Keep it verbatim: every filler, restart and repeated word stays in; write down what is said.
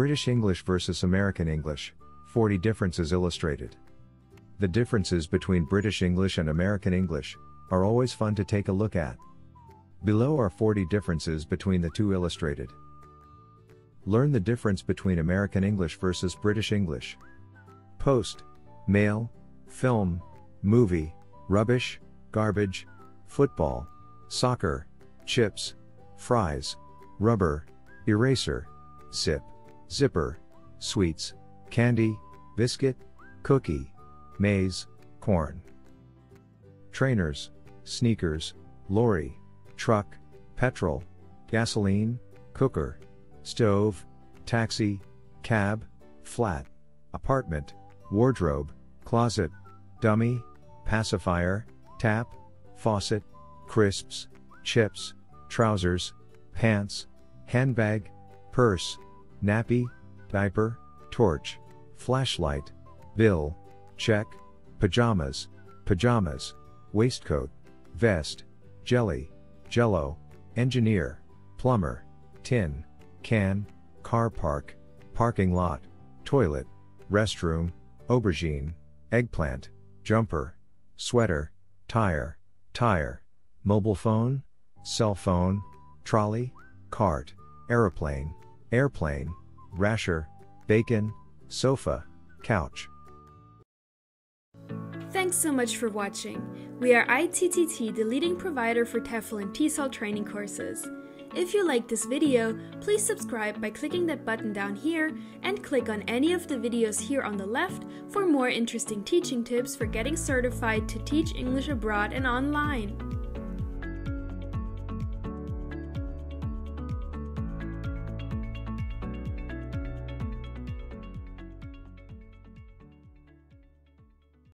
British English versus American English, forty differences illustrated. The differences between British English and American English are always fun to take a look at. Below are forty differences between the two illustrated. Learn the difference between American English versus British English. Post, mail, film, movie, rubbish, garbage, football, soccer, chips, fries, rubber, eraser, sip, zipper, sweets, candy, biscuit, cookie, maize, corn. Trainers, sneakers, lorry, truck, petrol, gasoline, cooker, stove, taxi, cab, flat, apartment, wardrobe, closet, dummy, pacifier, tap, faucet, crisps, chips, trousers, pants, handbag, purse, nappy, diaper, torch, flashlight, bill, check, pajamas, pajamas, waistcoat, vest, jelly, jello, engineer, plumber, tin, can, car park, parking lot, toilet, restroom, aubergine, eggplant, jumper, sweater, tire, tire, mobile phone, cell phone, trolley, cart, aeroplane, airplane, rasher, bacon, sofa, couch. Thanks so much for watching. We are I T T T, the leading provider for TEFL and TESOL training courses. If you like this video, please subscribe by clicking that button down here and click on any of the videos here on the left for more interesting teaching tips for getting certified to teach English abroad and online.